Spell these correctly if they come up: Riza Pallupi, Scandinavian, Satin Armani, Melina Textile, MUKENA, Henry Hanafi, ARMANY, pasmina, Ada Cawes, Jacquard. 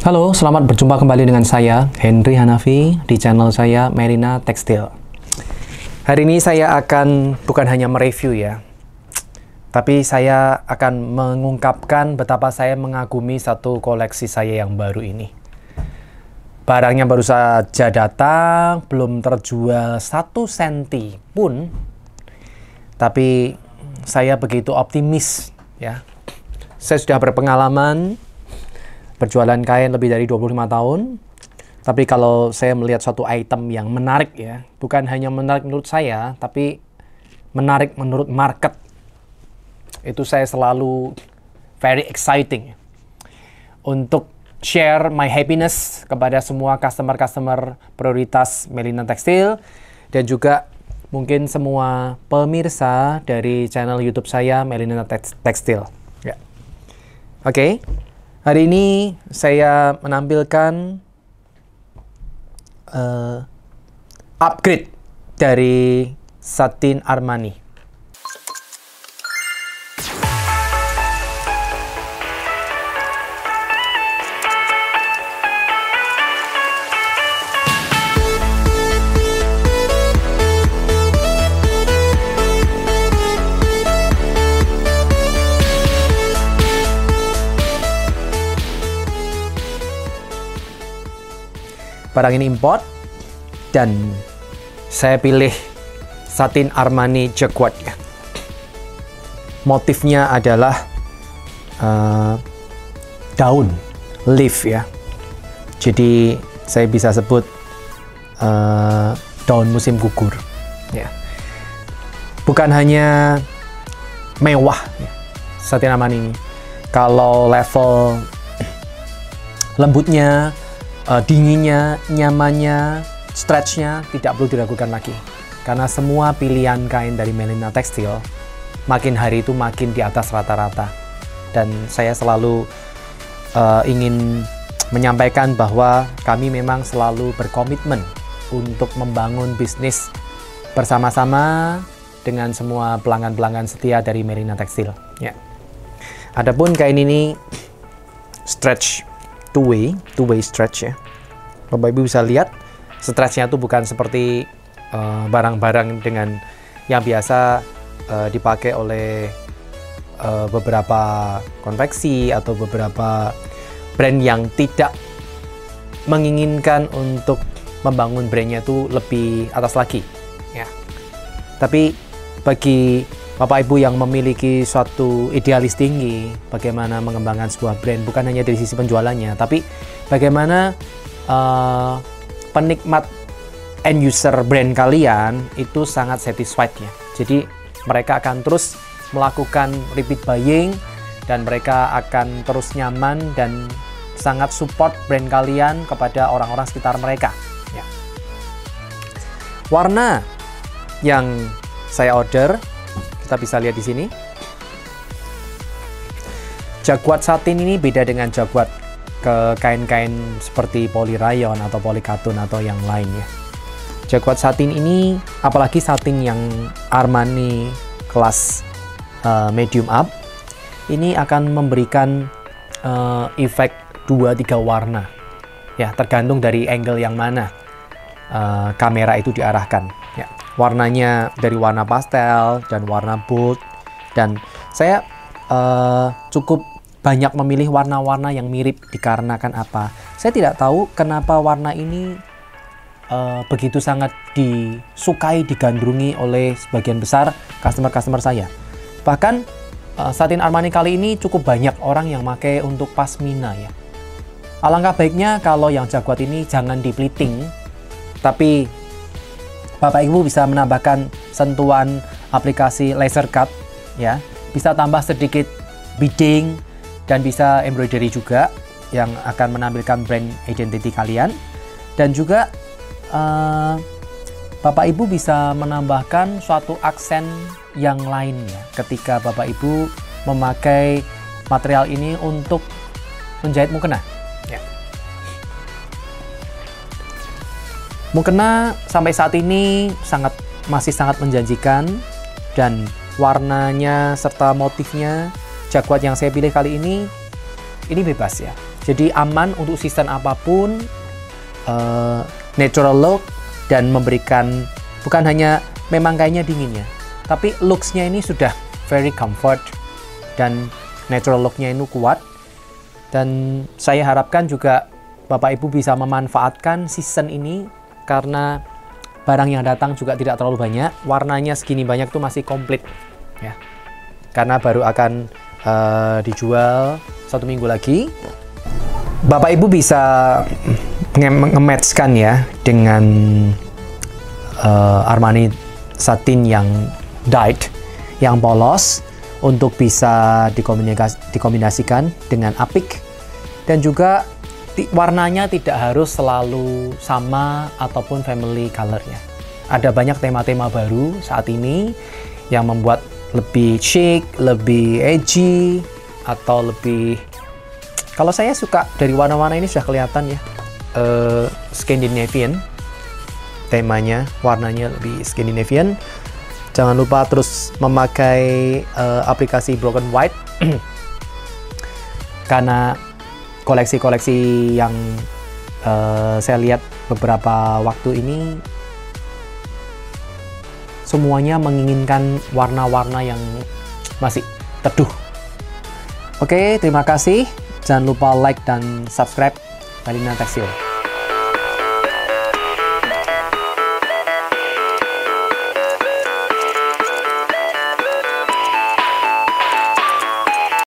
Halo, selamat berjumpa kembali dengan saya, Henry Hanafi, di channel saya, Melina Textile. Hari ini saya akan bukan hanya mereview ya, tapi saya akan mengungkapkan betapa saya mengagumi satu koleksi saya yang baru ini. Barangnya baru saja datang, belum terjual 1 senti pun, tapi saya begitu optimis ya. Saya sudah berpengalaman berjualan kain lebih dari 25 tahun. Tapi kalau saya melihat suatu item yang menarik ya, bukan hanya menarik menurut saya, tapi menarik menurut market. Itu saya selalu very exciting untuk share my happiness kepada semua customer-customer prioritas Melina Textile dan juga mungkin semua pemirsa dari channel YouTube saya Melina Textile. Ya. Oke. Hari ini saya menampilkan upgrade dari Satin Armani. Barang ini import dan saya pilih satin Armani Jacquard. Motifnya adalah daun, leaf ya. Jadi saya bisa sebut daun musim gugur. Ya. Bukan hanya mewah ya, satin Armani ini. Kalau level lembutnya, dinginnya, nyamannya, stretchnya tidak perlu diragukan lagi. Karena semua pilihan kain dari Melina Textile makin hari itu makin di atas rata-rata. Dan saya selalu ingin menyampaikan bahwa kami memang selalu berkomitmen untuk membangun bisnis bersama-sama dengan semua pelanggan-pelanggan setia dari Melina Textile. Ya. Adapun kain ini stretch. Two-way stretch ya. Bapak Ibu bisa lihat stretchnya itu bukan seperti barang-barang dengan yang biasa dipakai oleh beberapa konveksi atau beberapa brand yang tidak menginginkan untuk membangun brandnya itu lebih atas lagi ya. Tapi bagi Bapak Ibu yang memiliki suatu idealis tinggi, bagaimana mengembangkan sebuah brand, bukan hanya dari sisi penjualannya, tapi bagaimana penikmat end user brand kalian itu sangat satisfied ya. Jadi mereka akan terus melakukan repeat buying dan mereka akan terus nyaman dan sangat support brand kalian kepada orang-orang sekitar mereka. Ya. Warna yang saya order, kita bisa lihat di sini. Jacquard satin ini beda dengan jacquard ke kain-kain seperti poly rayon atau poly katun atau yang lainnya. Jacquard satin ini, apalagi satin yang Armani kelas medium up, ini akan memberikan efek 2-3 warna. Ya, tergantung dari angle yang mana kamera itu diarahkan. Ya. Warnanya dari warna pastel dan warna bold, dan saya cukup banyak memilih warna-warna yang mirip dikarenakan apa? Saya tidak tahu kenapa warna ini begitu sangat disukai, digandrungi oleh sebagian besar customer-customer saya. Bahkan satin Armani kali ini cukup banyak orang yang pakai untuk pasmina ya. Alangkah baiknya kalau yang Jacquard ini jangan dipeliting, tapi Bapak Ibu bisa menambahkan sentuhan aplikasi laser cut ya. Bisa tambah sedikit bidding dan bisa embroidery juga yang akan menampilkan brand identity kalian. Dan juga Bapak Ibu bisa menambahkan suatu aksen yang lainnya ketika Bapak Ibu memakai material ini untuk menjahit mukena. MUKENA sampai saat ini masih sangat menjanjikan, dan warnanya serta motifnya Jacquard yang saya pilih kali ini bebas ya. Jadi aman untuk season apapun, natural look, dan memberikan bukan hanya memang kayaknya dinginnya, tapi looks-nya ini sudah very comfort dan natural look-nya ini kuat. Dan saya harapkan juga Bapak Ibu bisa memanfaatkan season ini karena barang yang datang juga tidak terlalu banyak. Warnanya segini banyak tuh masih komplit ya, karena baru akan dijual 1 minggu lagi. Bapak Ibu bisa nge-matchkan ya dengan Armani satin yang dyed, yang polos, untuk bisa dikombinasikan dengan apik, dan juga warnanya tidak harus selalu sama ataupun family colornya. Ada banyak tema-tema baru saat ini yang membuat lebih chic, lebih edgy, atau lebih, kalau saya suka dari warna-warna ini sudah kelihatan ya, Scandinavian temanya, warnanya lebih Scandinavian. Jangan lupa terus memakai aplikasi Broken White karena koleksi-koleksi yang saya lihat beberapa waktu ini semuanya menginginkan warna-warna yang masih teduh. Oke, terima kasih. Jangan lupa like dan subscribe Melina Textile.